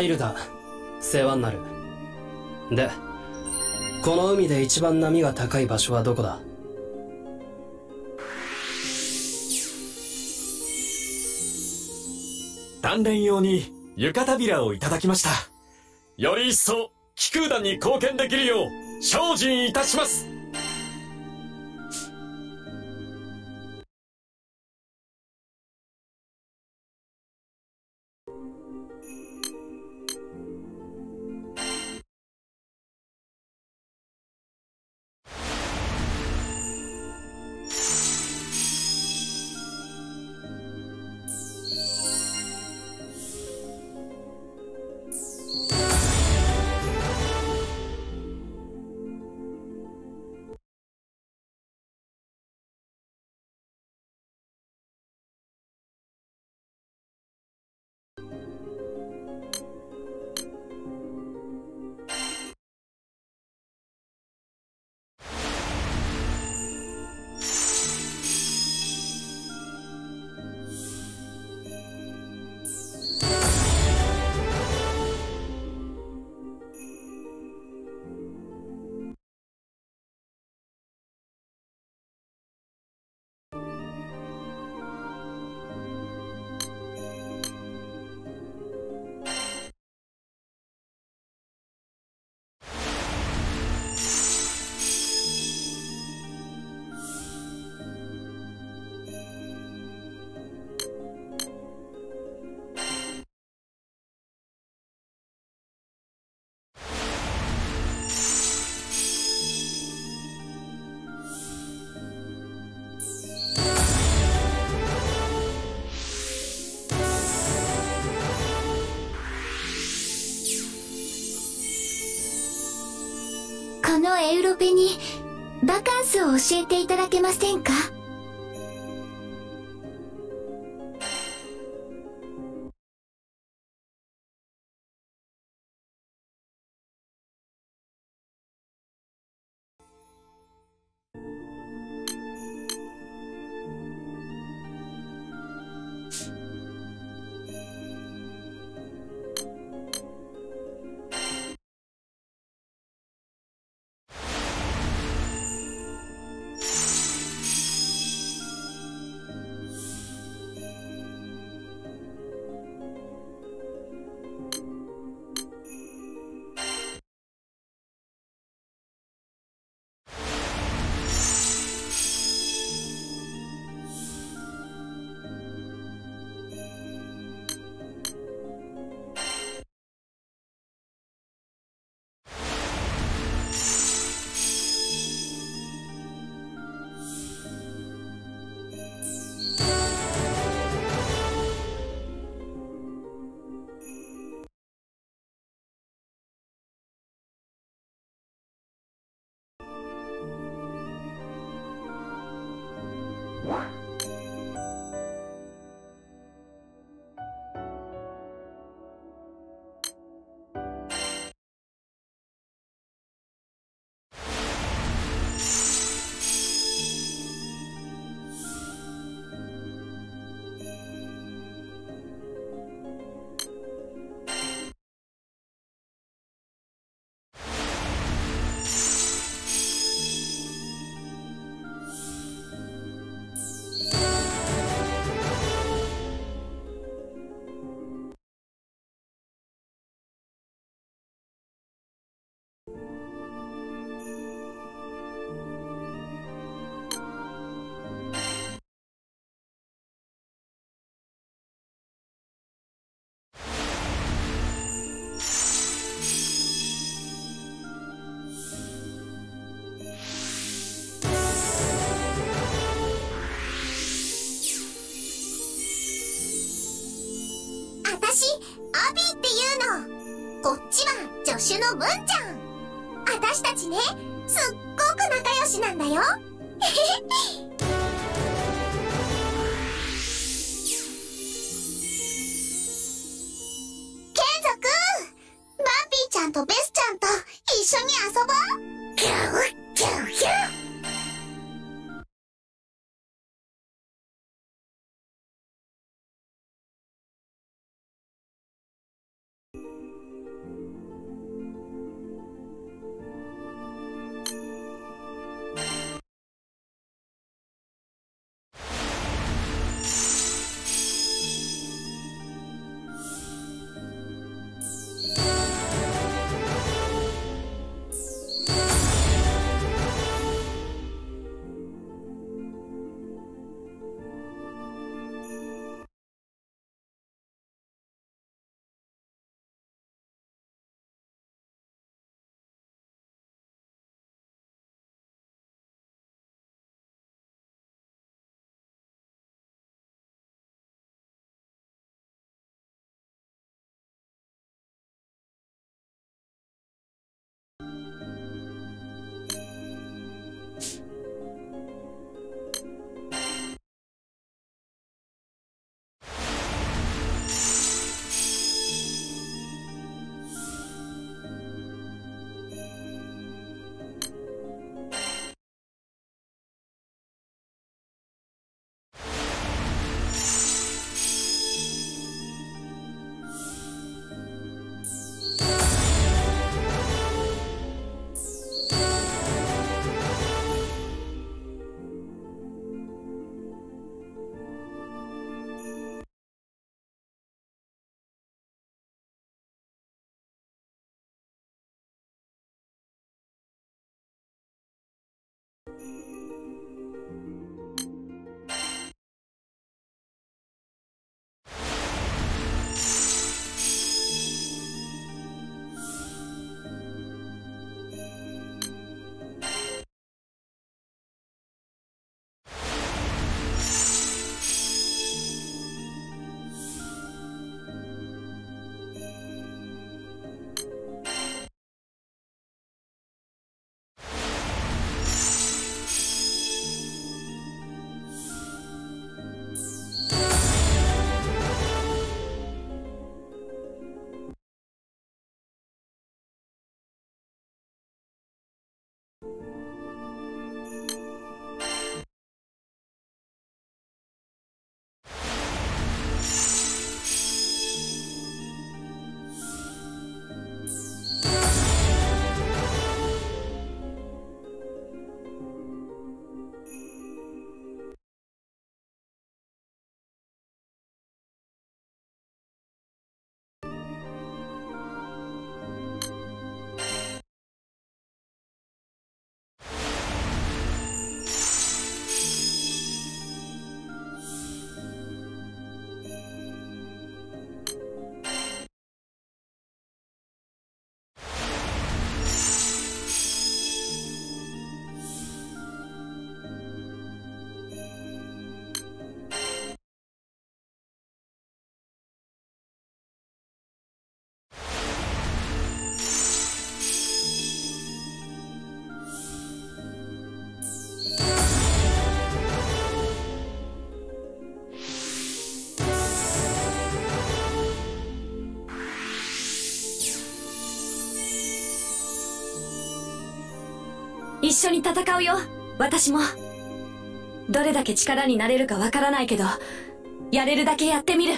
アイルダン、世話になる。で、この海で一番波が高い場所はどこだ？鍛錬用に床扉をいただきました。より一層気空団に貢献できるよう精進いたします。このエウロペにバカンスを教えていただけませんか？アビーっていうの。こっちは助手のムンちゃん。私たちね、すっごく仲良しなんだよ。ケンゾくん、バッピーちゃんとベスちゃんと一緒に遊ぼう。キャウキャウキャウ。一緒に戦うよ、私も。どれだけ力になれるかわからないけど、やれるだけやってみる。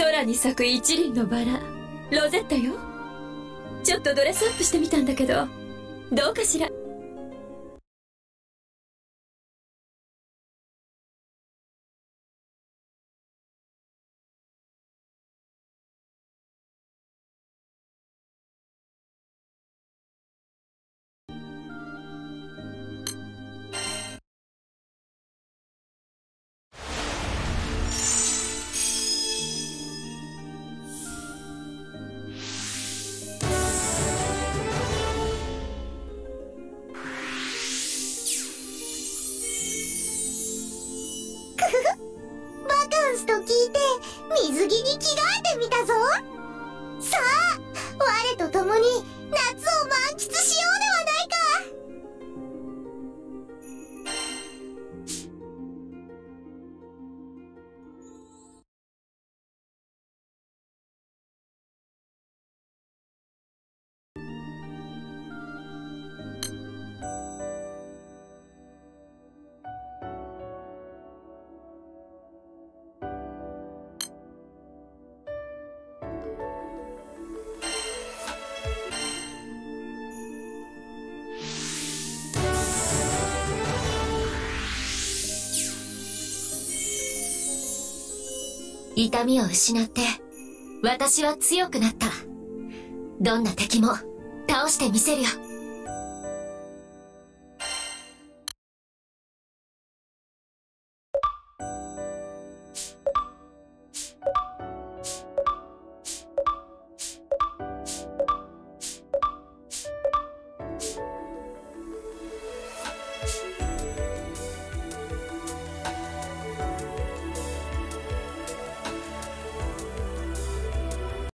空に咲く一輪のバラ、ロゼッタよ。ちょっとドレスアップしてみたんだけど、どうかしら。と聞いて水着に着替えてみたぞ。さあ、我と共に夏を満喫しようではないか。痛みを失って、私は強くなった。どんな敵も倒してみせるよ。